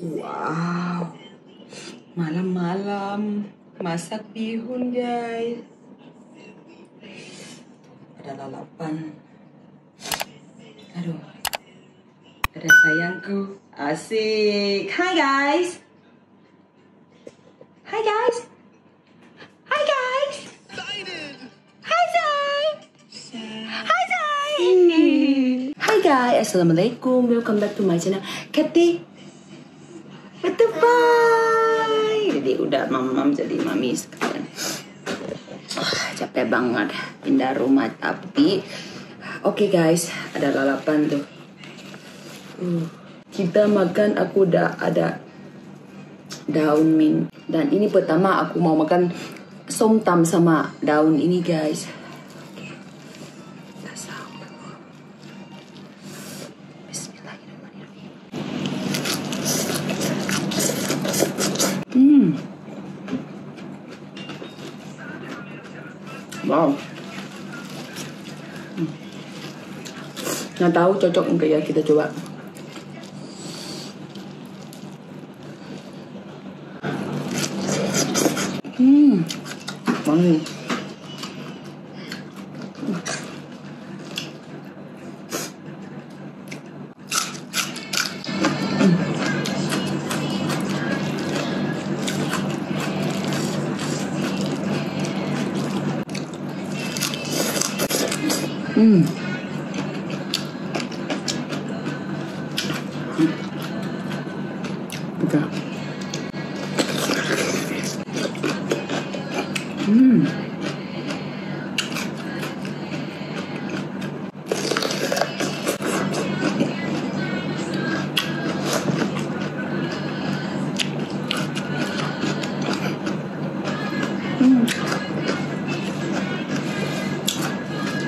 Wow, malam-malam masak bihun guys. Ada lalapan. Aduh, ada sayangku. Asik. Hi guys. Hi Zai. Hi guys. Assalamualaikum. Welcome back to my channel. Cathy. Bye. Jadi udah mamam jadi mami sekarang. Capek banget pindah rumah tapi oke guys, ada lalapan tuh. Kita makan, aku udah ada daun mint dan ini pertama aku mau makan somtam sama daun ini guys. Wow. Nggak tahu cocok enggak ya, kita coba. Wangi.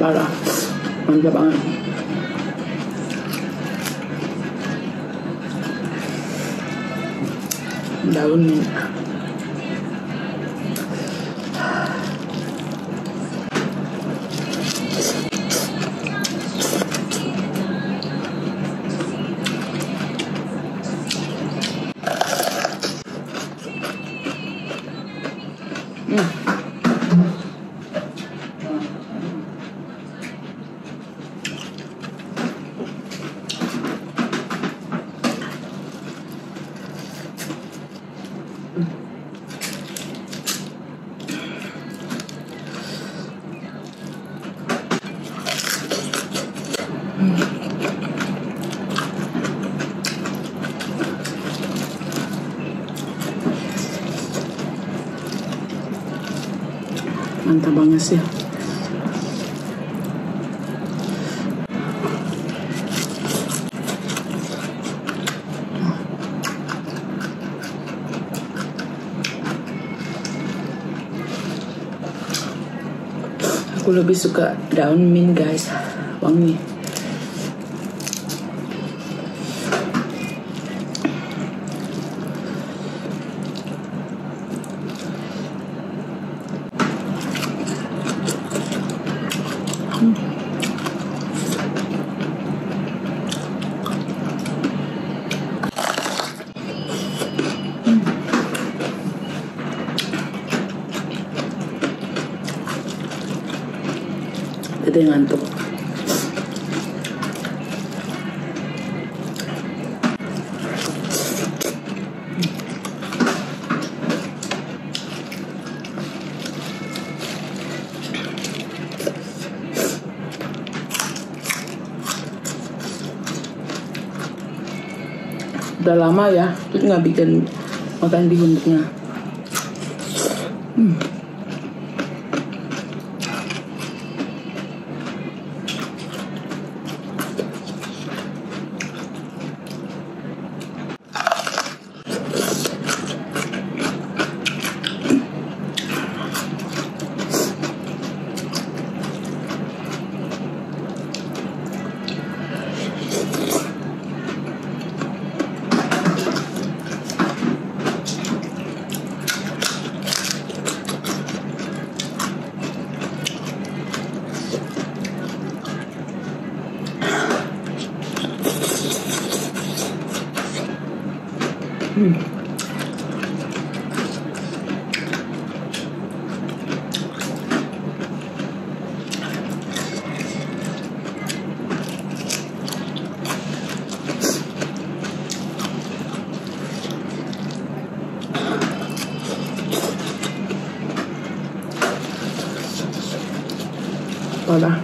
Parah, mantap banget. Daun mint. Mantap banget sih. Aku lebih suka daun mint guys, wangi. Estoy ngantuk. udah lama ya, terus nggak bikin makan bihunnya. Udah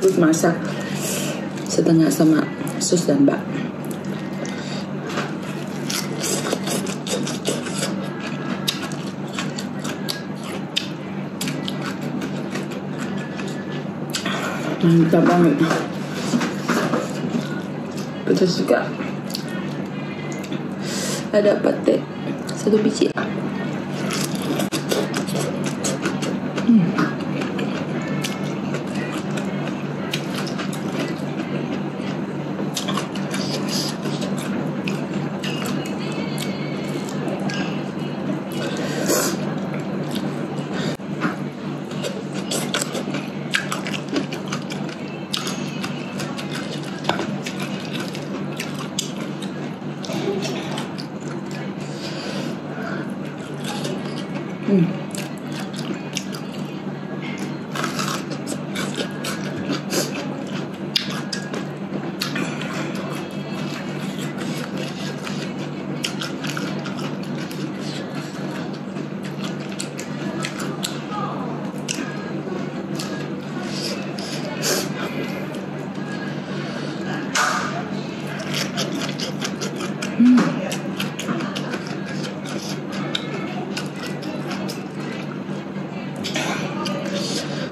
terus masak setengah sama sus dan bak. Mantap banget, pedas juga. Ada petai satu biji.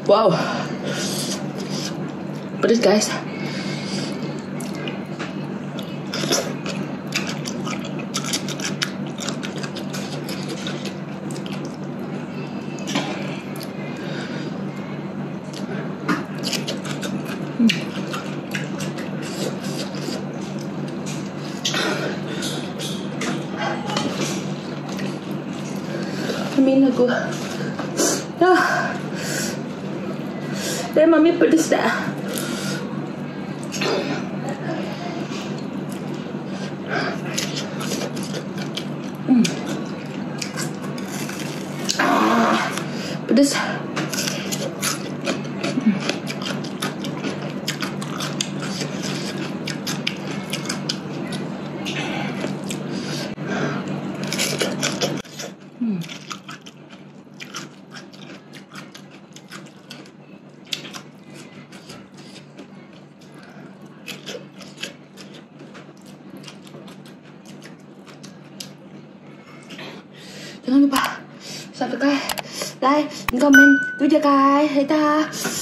Wow, pedas guys. Amin aku. Ah. Dan mami pedas dah. Pedas. Jangan lupa subscribe, like, comment, video guys. Dadah.